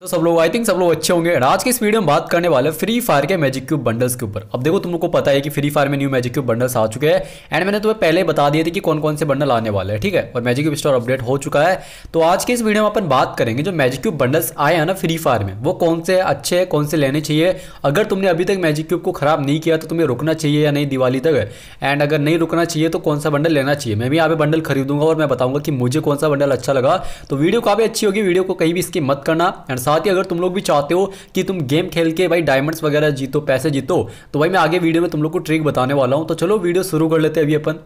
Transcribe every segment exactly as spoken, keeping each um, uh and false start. तो सब लोग आई थिंक सब लोग अच्छे होंगे। आज के इस वीडियो में बात करने वाले फ्री फायर के मैजिक क्यूब बंडल्स के ऊपर। अब देखो तुम लोग को पता है कि फ्री फायर में न्यू मैजिक क्यूब बंडल्स आ चुके हैं एंड मैंने तुम्हें पहले बता दिए थे कि कौन कौन से बंडल आने वाले हैं, ठीक है। और मैजिक क्यूब स्टोर अपडेट हो चुका है, तो आज के इस वीडियो में अपन बात करेंगे जो मैजिक क्यूब बंडल्स आए हैं ना फ्री फायर में, वो कौन से अच्छे हैं, कौन से लेने चाहिए। अगर तुमने अभी तक मैजिक क्यूब को खराब नहीं किया तो तुम्हें रुकना चाहिए या नहीं दिवाली तक, एंड अगर नहीं रुकना चाहिए तो कौन सा बंडल लेना चाहिए। मैं भी यहाँ पे बंडल खरीदूंगा और मैं बताऊंगा कि मुझे कौन सा बंडल अच्छा लगा। तो वीडियो काफ़ी अच्छी होगी, वीडियो को कहीं भी स्किप मत करना। एंड साथ ही अगर तुम लोग भी चाहते हो कि तुम गेम खेल के भाई डायमंड्स वगैरह जीतो, पैसे जीतो, तो भाई मैं आगे वीडियो में तुम लोग को ट्रिक बताने वाला हूं। तो चलो वीडियो शुरू कर लेते हैं अभी अपन।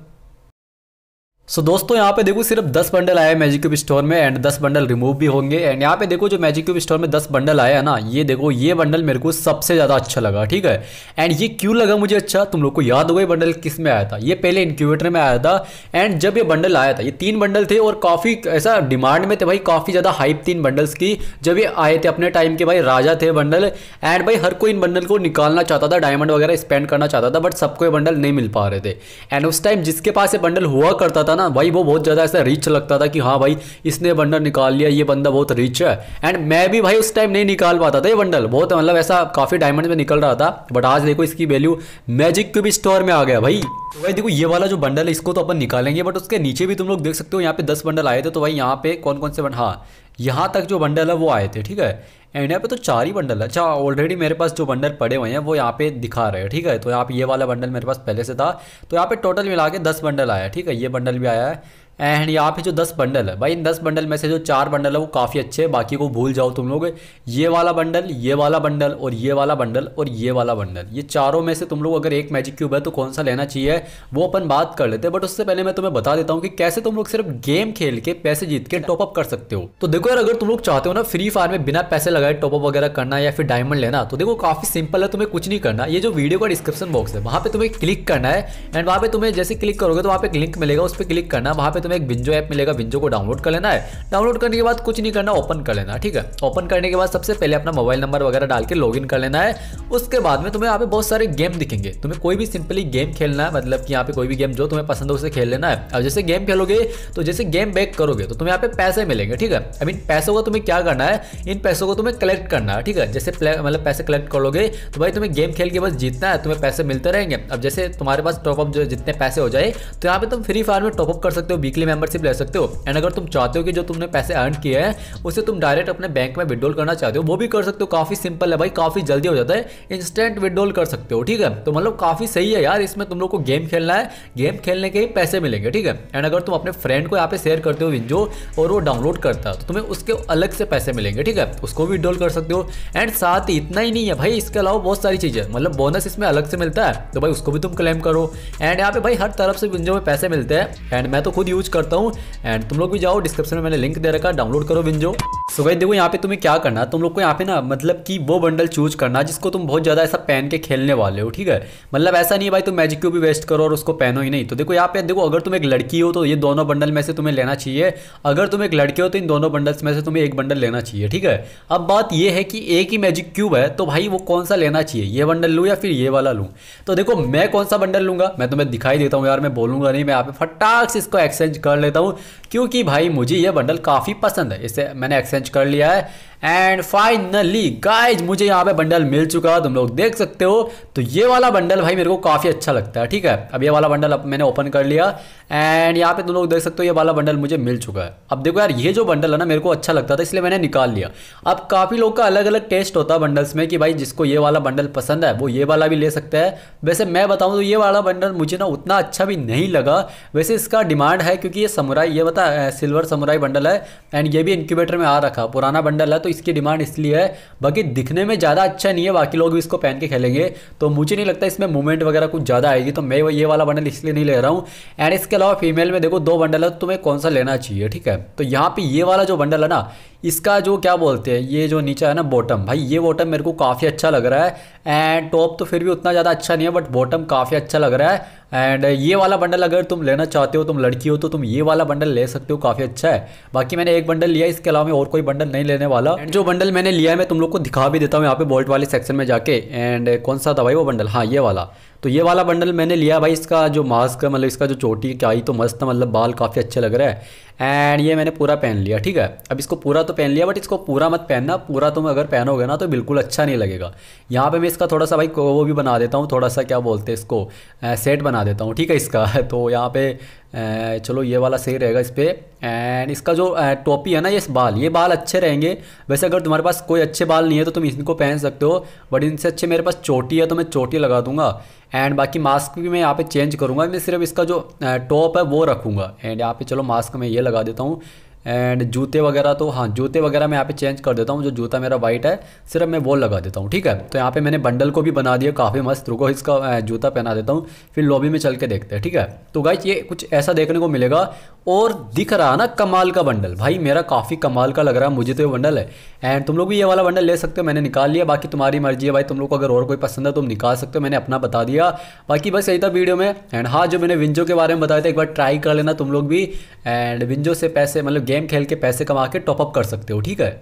सो so, दोस्तों यहाँ पे देखो सिर्फ दस बंडल आए हैं मैजिक क्यूब स्टोर में एंड दस बंडल रिमूव भी होंगे। एंड यहाँ पे देखो जो मैजिक क्यूब स्टोर में दस बंडल आया है ना, ये देखो ये बंडल मेरे को सबसे ज़्यादा अच्छा लगा, ठीक है। एंड ये क्यों लगा मुझे अच्छा, तुम लोग को याद होगा ये बंडल किस में आया था। ये पहले इनक्यूबेटर में आया था एंड जब ये बंडल आया था ये तीन बंडल थे और काफ़ी ऐसा डिमांड में थे भाई, काफ़ी ज़्यादा हाइप थी इन बंडल्स की। जब ये आए थे अपने टाइम के भाई राजा थे बंडल, एंड भाई हर कोई इन बंडल को निकालना चाहता था, डायमंड वगैरह स्पेंड करना चाहता था, बट सबको ये बंडल नहीं मिल पा रहे थे। एंड उस टाइम जिसके पास ये बंडल हुआ करता था ना भाई, वो बहुत ज्यादा ऐसा रिच लगता था कि हाँ भाई इसने बंडल निकाल लिया, ये बंदा बहुत रिच है। एंड मैं भी भाई उस टाइम नहीं निकाल पाता था ये बंडल, बहुत मतलब ऐसा काफी डायमंड में निकल रहा था। बट आज देखो इसकी वैल्यू मैजिक क्यूब स्टोर में आ गया भाई। तो भाई देखो ये वाला जो बंडल है इसको तो अपन निकालेंगे, बट उसके नीचे भी तुम लोग देख सकते हो यहाँ पे दस बंडल आए थे। तो भाई यहाँ पे कौन कौन से बंडल, हाँ यहाँ तक जो बंडल है वो आए थे, ठीक है। एंड यहाँ पे तो चार ही बंडल है। अच्छा ऑलरेडी मेरे पास जो बंडल पड़े हुए हैं वो यहाँ पे दिखा रहे हैं, ठीक है। तो यहाँ पे ये वाला बंडल मेरे पास पहले से था, तो यहाँ पे टोटल मिला के दस बंडल आया है, ठीक है। ये बंडल भी आया है एंड यहाँ पे जो दस बंडल है भाई, इन दस बंडल में से जो चार बंडल है वो काफ़ी अच्छे हैं, बाकी को भूल जाओ तुम लोग। ये वाला बंडल, ये वाला बंडल और ये वाला बंडल और ये वाला बंडल, ये चारों में से तुम लोग अगर एक मैजिक क्यूब है तो कौन सा लेना चाहिए वो अपन बात कर लेते हैं। बट उससे पहले मैं तुम्हें बता देता हूँ कि कैसे तुम लोग सिर्फ गेम खेल के पैसे जीत के टॉपअप कर सकते हो। तो देखो यार, अगर तुम लोग चाहते हो ना फ्री फायर में बिना पैसे लगाए टॉपअप वगैरह करना या फिर डायमंड लेना, तो देखो काफ़ी सिंपल है, तुम्हें कुछ नहीं करना। ये जो वीडियो का डिस्क्रिप्शन बॉक्स है वहाँ पर तुम्हें क्लिक करना है, एंड वहाँ पर तुम्हें जैसे क्लिक करोगे तो वहाँ पे एक लिंक मिलेगा, उस पर क्लिक करना। वहाँ पे एक विंजो ऐप मिलेगा, विंजो को डाउनलोड कर लेना है। डाउनलोड करने के बाद कुछ नहीं करना, ओपन कर लेना, ठीक है। ओपन करने के बाद सबसे पहले अपना मोबाइल नंबर वगैरह डाल के लॉगिन कर लेना है। उसके बाद में तुम्हें यहाँ पे बहुत सारे गेम दिखेंगे, तुम्हें कोई भी सिंपली गेम खेलना है, मतलब कि यहाँ पे कोई भी गेम जो तुम्हें पसंद हो उसे खेल लेना है। अब जैसे गेम खेलोगे तो जैसे गेम बैक करोगे तो तुम्हें यहाँ पे पैसे मिलेंगे, ठीक है। अब इन पैसों को तुम्हें क्या करना है, इन पैसों को तुम्हें कलेक्ट करना है, ठीक है। जैसे मतलब पैसे कलेक्ट कर लोगे तो भाई तुम्हें गेम खेल के बस जीतना है, तुम्हें पैसे मिलते रहेंगे। अब जैसे तुम्हारे पास टॉपअप जो जितने पैसे हो जाए तो यहाँ पे तुम फ्री फायर में टॉपअप कर सकते हो, वीकली मेंबरशिप ले सकते हो। एंड अगर तुम चाहते हो कि जो तुमने पैसे अर्न किए हैं उसे तुम डायरेक्ट अपने बैंक में विड्रॉल करना चाहते हो वो भी कर सकते हो। काफ़ी सिंपल है भाई, काफ़ी जल्दी हो जाता है, इंस्टेंट विड्रॉल कर सकते हो, ठीक है। तो मतलब काफ़ी सही है यार, इसमें तुम लोग को गेम खेलना है, गेम खेलने के ही पैसे मिलेंगे, ठीक है। एंड अगर तुम अपने फ्रेंड को यहाँ पे शेयर करते हो विंजो और वो डाउनलोड करता है तो तुम्हें उसके अलग से पैसे मिलेंगे, ठीक है, उसको भी विड्रॉल कर सकते हो। एंड साथ ही इतना ही नहीं है भाई, इसके अलावा बहुत सारी चीज़ें मतलब बोनस इसमें अलग से मिलता है, तो भाई उसको भी तुम क्लेम करो। एंड यहाँ पे भाई हर तरफ से विंजो में पैसे मिलते हैं, एंड मैं तो खुद यूज करता हूं। एंड तुम लोग भी जाओ, डिस्क्रिप्शन में मैंने लिंक दे रखा, डाउनलोड करो विंजो। सो गाइस देखो यहाँ पे तुम्हें क्या करना है, तुम लोग को यहाँ पे ना मतलब कि वो बंडल चूज करना जिसको तुम बहुत ज़्यादा ऐसा पहन के खेलने वाले हो, ठीक है। मतलब ऐसा नहीं भाई तुम मैजिक क्यूब भी वेस्ट करो और उसको पहनो ही नहीं। तो देखो यहाँ पे देखो, अगर तुम एक लड़की हो तो ये दोनों बंडल में से तुम्हें लेना चाहिए, अगर तुम एक लड़के हो तो इन दोनों बंडल्स में से तुम्हें एक बंडल लेना चाहिए, ठीक है। अब बात यह है कि एक ही मैजिक क्यूब है तो भाई वो कौन सा लेना चाहिए, ये बंडल लूँ या फिर ये वाला लूँ। तो देखो मैं कौन सा बंडल लूँगा मैं तुम्हें दिखाई देता हूँ यार, मैं बोलूँगा नहीं, मैं यहाँ पे फटाक से इसको एक्सचेंज कर लेता हूँ क्योंकि भाई मुझे ये बंडल काफ़ी पसंद है, इसे मैंने एक्सचेंज कर लिया है। एंड फाइनली गाइज मुझे यहाँ पे बंडल मिल चुका है, तुम लोग देख सकते हो। तो ये वाला बंडल भाई मेरे को काफ़ी अच्छा लगता है, ठीक है। अब ये वाला बंडल अब मैंने ओपन कर लिया एंड यहाँ पे तुम लोग देख सकते हो ये वाला बंडल मुझे मिल चुका है। अब देखो यार ये जो बंडल है ना मेरे को अच्छा लगता था इसलिए मैंने निकाल लिया। अब काफ़ी लोग का अलग अलग टेस्ट होता है बंडल्स में कि भाई जिसको ये वाला बंडल पसंद है वो ये वाला भी ले सकता है। वैसे मैं बताऊँ तो ये वाला बंडल मुझे ना उतना अच्छा भी नहीं लगा, वैसे इसका डिमांड है क्योंकि ये समुराई ये बता सिल्वर समुराई बंडल है एंड ये भी इनक्यूबेटर में आ रखा पुराना बंडल है तो इसकी डिमांड इसलिए है। बाकी दिखने में ज़्यादा अच्छा नहीं है, बाकी लोग भी इसको पहन के खेलेंगे तो मुझे नहीं लगता इसमें मूवमेंट वगैरह कुछ ज़्यादा आएगी, तो मैं ये वाला बंडल इसलिए नहीं ले रहा हूँ। एंड इसके अलावा फीमेल में देखो दो बंडल है तो तुम्हें कौन सा लेना चाहिए, ठीक है। तो यहाँ पे ये वाला जो बंडल है ना इसका जो क्या बोलते हैं ये जो नीचे है ना बॉटम, भाई ये बॉटम मेरे को काफ़ी अच्छा लग रहा है। एंड टॉप तो फिर भी उतना ज़्यादा अच्छा नहीं है बट बॉटम काफ़ी अच्छा लग रहा है। एंड ये वाला बंडल अगर तुम लेना चाहते हो, तुम लड़की हो तो तुम ये वाला बंडल ले सकते हो, काफ़ी अच्छा है। बाकी मैंने एक बंडल लिया, इसके अलावा मैं और कोई बंडल नहीं लेने वाला। एंड जो बंडल मैंने लिया है मैं तुम लोग को दिखा भी देता हूँ यहाँ पे बोल्ट वाले सेक्शन में जाके। एंड कौन सा था भाई वो बंडल, हाँ ये वाला। तो ये वाला बंडल मैंने लिया भाई। इसका जो मास्क मतलब इसका जो चोटी आई तो मस्त, मतलब बाल काफ़ी अच्छे लग रहा है। एंड ये मैंने पूरा पहन लिया, ठीक है। अब इसको पूरा तो पहन लिया, बट इसको पूरा मत पहनना। पूरा तुम अगर पहनोगे ना तो बिल्कुल अच्छा नहीं लगेगा। यहाँ पे मैं इसका थोड़ा सा भाई वो भी बना देता हूँ, थोड़ा सा क्या बोलते हैं इसको, सेट बना देता हूँ, ठीक है इसका। तो यहाँ पे चलो ये वाला सही रहेगा इस पर। एंड इसका जो टोपी है ना, ये बाल ये बाल अच्छे रहेंगे। वैसे अगर तुम्हारे पास कोई अच्छे बाल नहीं है तो तुम इनको पहन सकते हो, बट इनसे अच्छे मेरे पास चोटी है तो मैं चोटी लगा दूंगा। एंड बाकी मास्क भी मैं यहाँ पे चेंज करूँगा, मैं सिर्फ इसका जो टॉप है वो रखूँगा। एंड यहाँ पे चलो मास्क मैं ये लगा देता हूँ। एंड जूते वगैरह तो हाँ, जूते वगैरह मैं यहाँ पे चेंज कर देता हूँ। जो जूता मेरा वाइट है सिर्फ मैं वो लगा देता हूँ, ठीक है। तो यहाँ पे मैंने बंडल को भी बना दिया काफ़ी मस्त। रुको इसका जूता पहना देता हूँ, फिर लॉबी में चल के देखते हैं, ठीक है। तो गाइस ये कुछ ऐसा देखने को मिलेगा। और दिख रहा ना कमाल का बंडल, भाई मेरा काफ़ी कमाल का लग रहा है, मुझे तो ये बंडल है। एंड तुम लोग भी ये वाला बंडल ले सकते हो, मैंने निकाल लिया। बाकी तुम्हारी मर्जी है भाई, तुम लोग को अगर और कोई पसंद है तुम निकाल सकते हो, मैंने अपना बता दिया। बाकी बस यही था वीडियो में। एंड हाँ, जो मैंने विंजो के बारे में बताया था एक बार ट्राई कर लेना तुम लोग भी। एंड विंजो से पैसे मतलब गेम खेल के पैसे कमा के टॉपअप कर सकते हो, ठीक है।